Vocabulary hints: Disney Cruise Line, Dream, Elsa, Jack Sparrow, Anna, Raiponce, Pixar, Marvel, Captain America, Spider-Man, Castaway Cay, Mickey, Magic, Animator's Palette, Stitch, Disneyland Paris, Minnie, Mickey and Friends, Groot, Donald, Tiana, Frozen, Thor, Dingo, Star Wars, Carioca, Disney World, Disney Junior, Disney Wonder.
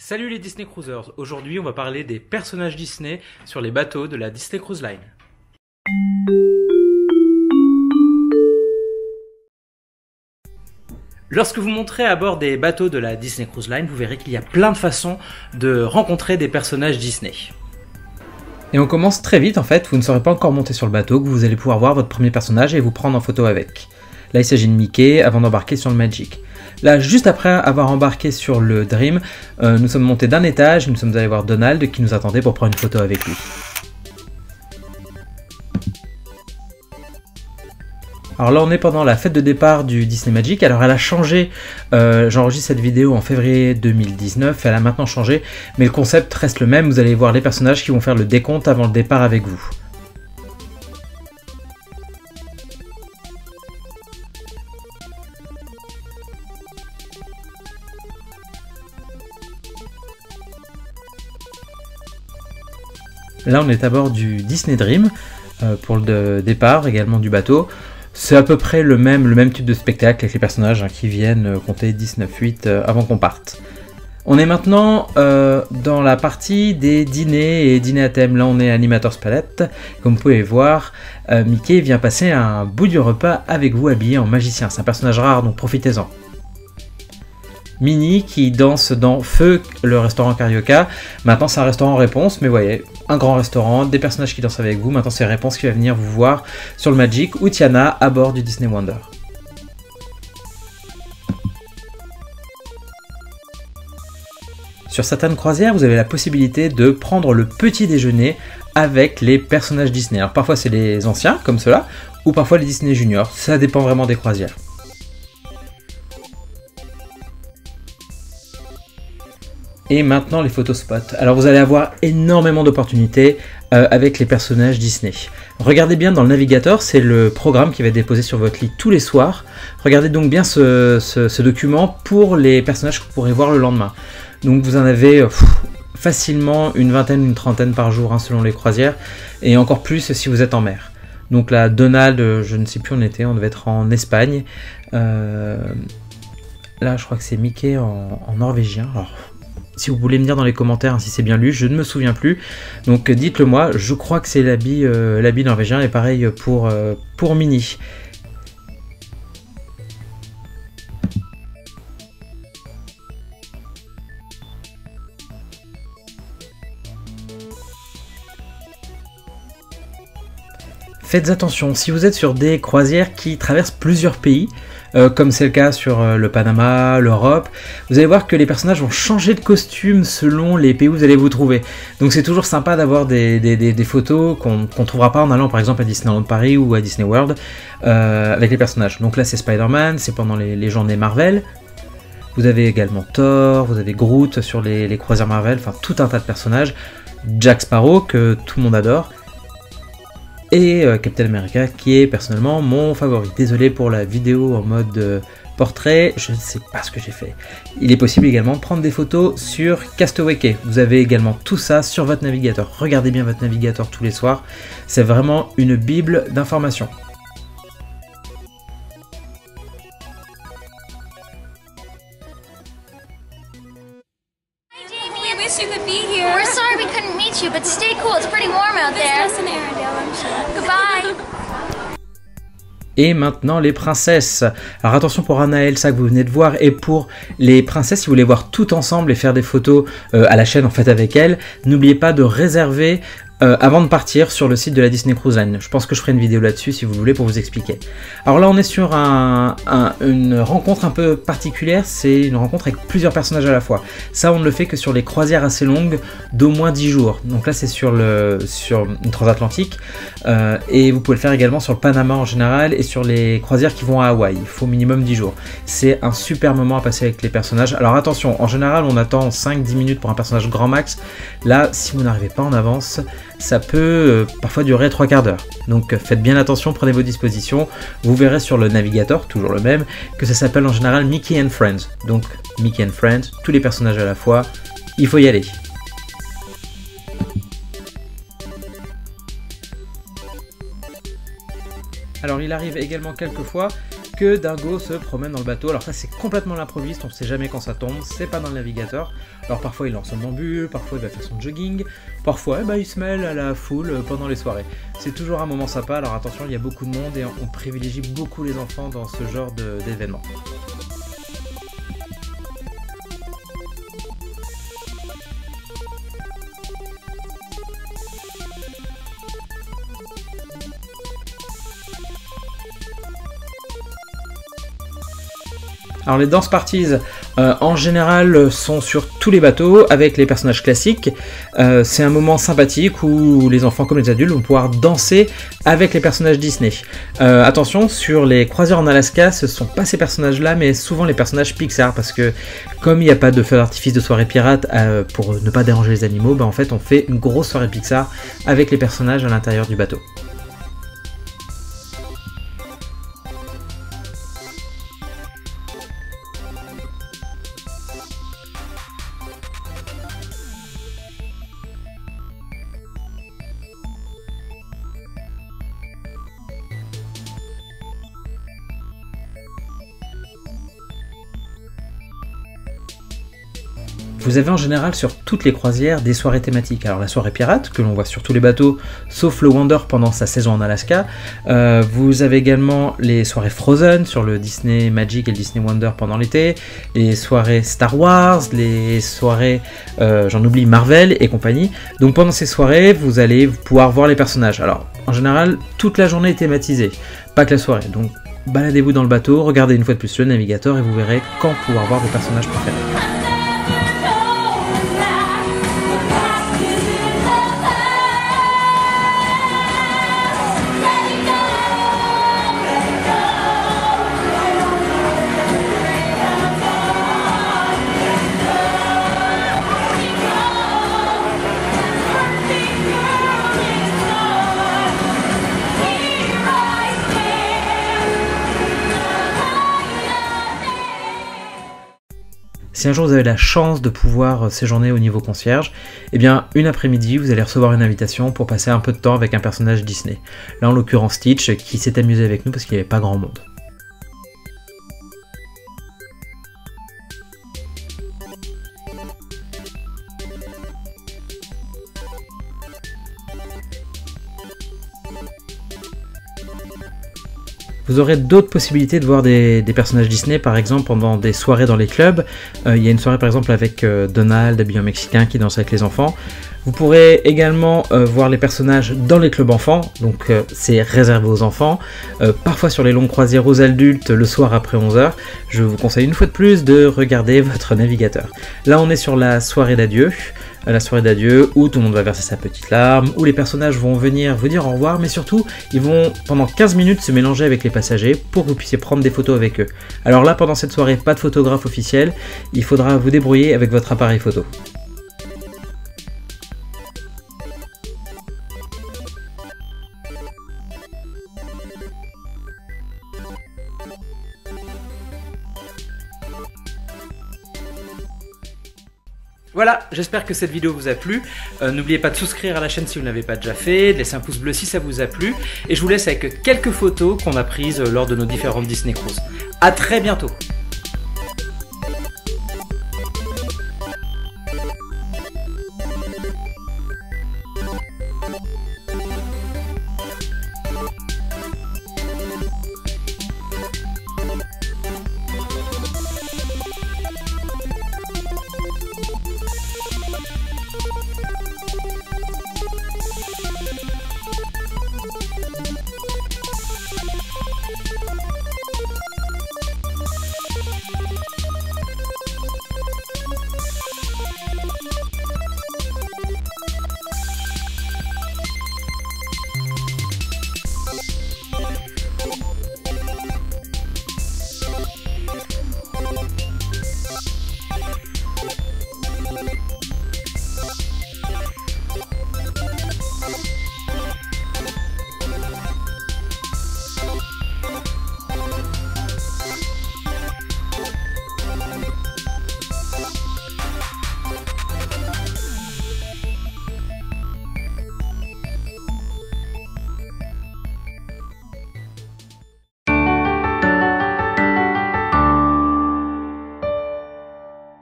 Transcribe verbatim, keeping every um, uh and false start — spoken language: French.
Salut les Disney Cruisers, aujourd'hui on va parler des personnages Disney sur les bateaux de la Disney Cruise Line. Lorsque vous monterez à bord des bateaux de la Disney Cruise Line, vous verrez qu'il y a plein de façons de rencontrer des personnages Disney. Et on commence très vite en fait, vous ne serez pas encore monté sur le bateau, que vous allez pouvoir voir votre premier personnage et vous prendre en photo avec. Là il s'agit de Mickey avant d'embarquer sur le Magic. Là, juste après avoir embarqué sur le Dream, euh, nous sommes montés d'un étage, nous sommes allés voir Donald qui nous attendait pour prendre une photo avec lui. Alors là, on est pendant la fête de départ du Disney Magic. Alors elle a changé, euh, j'enregistre cette vidéo en février deux mille dix-neuf, elle a maintenant changé, mais le concept reste le même, vous allez voir les personnages qui vont faire le décompte avant le départ avec vous. Là on est à bord du Disney Dream euh, pour le de départ également du bateau. C'est à peu près le même, le même type de spectacle avec les personnages hein, qui viennent euh, compter dix-neuf huit euh, avant qu'on parte. On est maintenant euh, dans la partie des dîners et dîners à thème. Là on est à Animator's Palette. Comme vous pouvez voir, euh, Mickey vient passer un bout du repas avec vous habillé en magicien. C'est un personnage rare donc profitez-en. Minnie qui danse dans Feu, le restaurant Carioca. Maintenant c'est un restaurant Raiponce, mais voyez, un grand restaurant, des personnages qui dansent avec vous. Maintenant c'est Raiponce qui va venir vous voir sur le Magic ou Tiana à bord du Disney Wonder. Sur certaines croisières, vous avez la possibilité de prendre le petit déjeuner avec les personnages Disney. Alors parfois c'est les anciens, comme cela, ou parfois les Disney Junior. Ça dépend vraiment des croisières. Et maintenant les photospots. Alors vous allez avoir énormément d'opportunités euh, avec les personnages Disney. Regardez bien dans le navigateur, c'est le programme qui va être déposé sur votre lit tous les soirs. Regardez donc bien ce, ce, ce document pour les personnages que vous pourrez voir le lendemain. Donc vous en avez pff, facilement une vingtaine, une trentaine par jour hein, selon les croisières. Et encore plus si vous êtes en mer. Donc là Donald, je ne sais plus où on était, on devait être en Espagne. Euh, là je crois que c'est Mickey en, en norvégien. Alors, si vous voulez me dire dans les commentaires hein, si c'est bien lu, je ne me souviens plus. Donc dites-le moi, je crois que c'est l'habit euh, l'habit norvégien et pareil pour, euh, pour Minnie. Faites attention, si vous êtes sur des croisières qui traversent plusieurs pays, euh, comme c'est le cas sur euh, le Panama, l'Europe, vous allez voir que les personnages vont changer de costume selon les pays où vous allez vous trouver. Donc c'est toujours sympa d'avoir des, des, des, des photos qu'on qu'on ne trouvera pas en allant par exemple à Disneyland Paris ou à Disney World euh, avec les personnages. Donc là c'est Spider-Man, c'est pendant les, les journées Marvel. Vous avez également Thor, vous avez Groot sur les, les croisières Marvel, enfin tout un tas de personnages. Jack Sparrow que tout le monde adore. Et euh, Captain America qui est personnellement mon favori. Désolé pour la vidéo en mode euh, portrait, je ne sais pas ce que j'ai fait. Il est possible également de prendre des photos sur Castaway Cay. Vous avez également tout ça sur votre navigateur. Regardez bien votre navigateur tous les soirs, c'est vraiment une bible d'informations. Et maintenant les princesses. Alors attention pour Anna et Elsa que vous venez de voir et pour les princesses, si vous voulez voir tout ensemble et faire des photos euh, à la chaîne en fait avec elles, n'oubliez pas de réserver euh, avant de partir sur le site de la Disney Cruise Line. Je pense que je ferai une vidéo là-dessus si vous voulez pour vous expliquer. Alors là on est sur un, un, une rencontre un peu particulière, c'est une rencontre avec plusieurs personnages à la fois. Ça on ne le fait que sur les croisières assez longues d'au moins dix jours. Donc là c'est sur, le, sur une transatlantique euh, et vous pouvez le faire également sur le Panama en général et sur les croisières qui vont à Hawaï. Il faut au minimum dix jours. C'est un super moment à passer avec les personnages. Alors attention, en général on attend cinq à dix minutes pour un personnage grand max. Là si vous n'arrivez pas en avance, ça peut euh, parfois durer trois quarts d'heure. Donc euh, faites bien attention, prenez vos dispositions. Vous verrez sur le navigateur, toujours le même, que ça s'appelle en général Mickey and Friends. Donc Mickey and Friends, tous les personnages à la fois, il faut y aller. Alors il arrive également quelquefois que Dingo se promène dans le bateau. Alors ça c'est complètement l'improviste, on sait jamais quand ça tombe, c'est pas dans le navigateur. Alors parfois il lance son bambule, parfois il va faire son jogging, parfois eh ben, il se mêle à la foule pendant les soirées. C'est toujours un moment sympa, alors attention il y a beaucoup de monde et on privilégie beaucoup les enfants dans ce genre d'événement. Alors les dance parties euh, en général sont sur tous les bateaux avec les personnages classiques. Euh, c'est un moment sympathique où les enfants comme les adultes vont pouvoir danser avec les personnages Disney. Euh, attention, sur les croisières en Alaska, ce sont pas ces personnages là mais souvent les personnages Pixar, parce que comme il n'y a pas de feu d'artifice de soirée pirate euh, pour ne pas déranger les animaux, bah en fait on fait une grosse soirée Pixar avec les personnages à l'intérieur du bateau. Vous avez en général sur toutes les croisières des soirées thématiques. Alors la soirée pirate que l'on voit sur tous les bateaux sauf le Wonder pendant sa saison en Alaska. Euh, vous avez également les soirées Frozen sur le Disney Magic et le Disney Wonder pendant l'été, les soirées Star Wars, les soirées euh, j'en oublie Marvel et compagnie. Donc pendant ces soirées vous allez pouvoir voir les personnages. Alors en général toute la journée est thématisée, pas que la soirée. Donc baladez-vous dans le bateau, regardez une fois de plus le navigateur et vous verrez quand pouvoir voir vos personnages préférés. Si un jour vous avez la chance de pouvoir séjourner au niveau concierge, eh bien une après-midi vous allez recevoir une invitation pour passer un peu de temps avec un personnage Disney. Là en l'occurrence Stitch, qui s'est amusé avec nous parce qu'il n'y avait pas grand monde. Vous aurez d'autres possibilités de voir des, des personnages Disney, par exemple pendant des soirées dans les clubs. Euh, il y a une soirée par exemple avec euh, Donald, habillé en mexicain, qui danse avec les enfants. Vous pourrez également euh, voir les personnages dans les clubs enfants, donc euh, c'est réservé aux enfants. Euh, parfois sur les longues croisières aux adultes, le soir après onze heures, je vous conseille une fois de plus de regarder votre navigateur. Là on est sur la soirée d'adieu, euh, la soirée d'adieu où tout le monde va verser sa petite larme, où les personnages vont venir vous dire au revoir, mais surtout ils vont pendant quinze minutes se mélanger avec les passagers pour que vous puissiez prendre des photos avec eux. Alors là pendant cette soirée, pas de photographe officiel, il faudra vous débrouiller avec votre appareil photo. Voilà, j'espère que cette vidéo vous a plu. Euh, n'oubliez pas de souscrire à la chaîne si vous ne l'avez pas déjà fait, de laisser un pouce bleu si ça vous a plu, et je vous laisse avec quelques photos qu'on a prises lors de nos différentes Disney Cruises. A très bientôt!